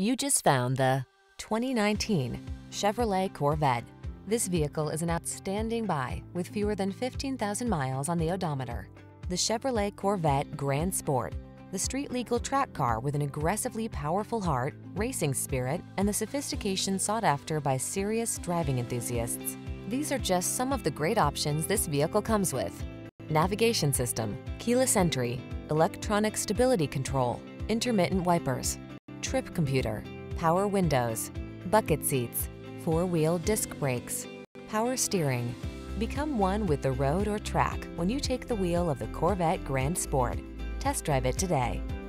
You just found the 2019 Chevrolet Corvette. This vehicle is an outstanding buy with fewer than 15,000 miles on the odometer. The Chevrolet Corvette Grand Sport, the street-legal track car with an aggressively powerful heart, racing spirit, and the sophistication sought after by serious driving enthusiasts. These are just some of the great options this vehicle comes with: navigation system, keyless entry, electronic stability control, intermittent wipers, trip computer, power windows, bucket seats, four-wheel disc brakes, power steering. Become one with the road or track when you take the wheel of the Corvette Grand Sport. Test drive it today.